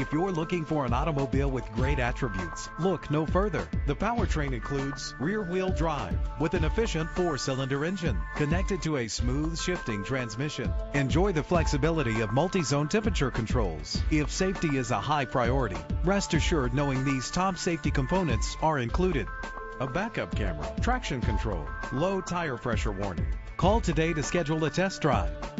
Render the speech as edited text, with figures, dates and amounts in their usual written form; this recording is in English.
If you're looking for an automobile with great attributes, look no further. The powertrain includes rear-wheel drive with an efficient 4-cylinder engine connected to a smooth shifting transmission. Enjoy the flexibility of multi-zone temperature controls. If safety is a high priority, rest assured knowing these top safety components are included: a backup camera, traction control, low tire pressure warning. Call today to schedule a test drive.